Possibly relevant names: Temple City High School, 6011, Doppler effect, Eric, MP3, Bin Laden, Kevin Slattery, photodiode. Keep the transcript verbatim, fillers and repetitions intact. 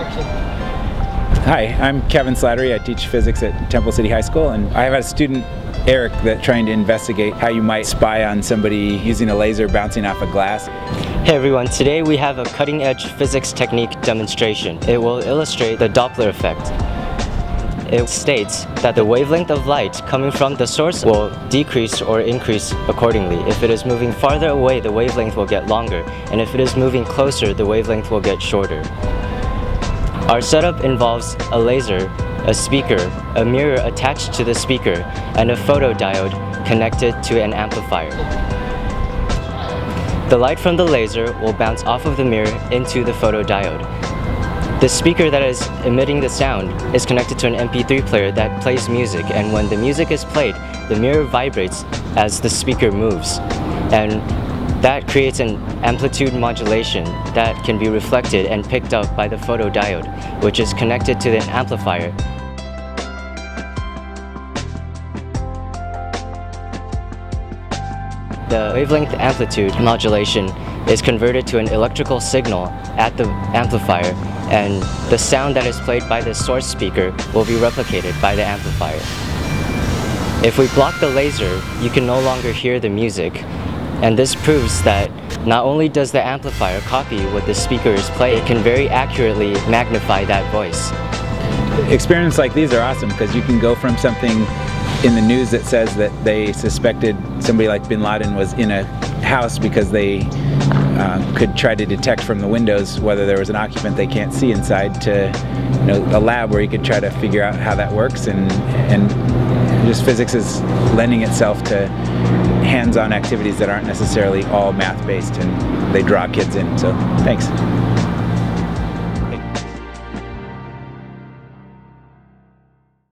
Action. Hi, I'm Kevin Slattery. I teach physics at Temple City High School, and I have a student, Eric, that's trying to investigate how you might spy on somebody using a laser bouncing off a glass. Hey everyone, today we have a cutting-edge physics technique demonstration. It will illustrate the Doppler effect. It states that the wavelength of light coming from the source will decrease or increase accordingly. If it is moving farther away, the wavelength will get longer, and if it is moving closer, the wavelength will get shorter. Our setup involves a laser, a speaker, a mirror attached to the speaker, and a photodiode connected to an amplifier. The light from the laser will bounce off of the mirror into the photodiode. The speaker that is emitting the sound is connected to an M P three player that plays music, and when the music is played, the mirror vibrates as the speaker moves, and that creates an amplitude modulation that can be reflected and picked up by the photodiode, which is connected to the amplifier. The wavelength amplitude modulation is converted to an electrical signal at the amplifier, and the sound that is played by the source speaker will be replicated by the amplifier. If we block the laser, you can no longer hear the music, and this proves that not only does the amplifier copy what the speaker is playing, it can very accurately magnify that voice. Experiments like these are awesome because you can go from something in the news that says that they suspected somebody like Bin Laden was in a house because they uh, could try to detect from the windows whether there was an occupant they can't see inside, to you know, a lab where you could try to figure out how that works, and, and just physics is lending itself to hands-on activities that aren't necessarily all math-based, and they draw kids in, so thanks.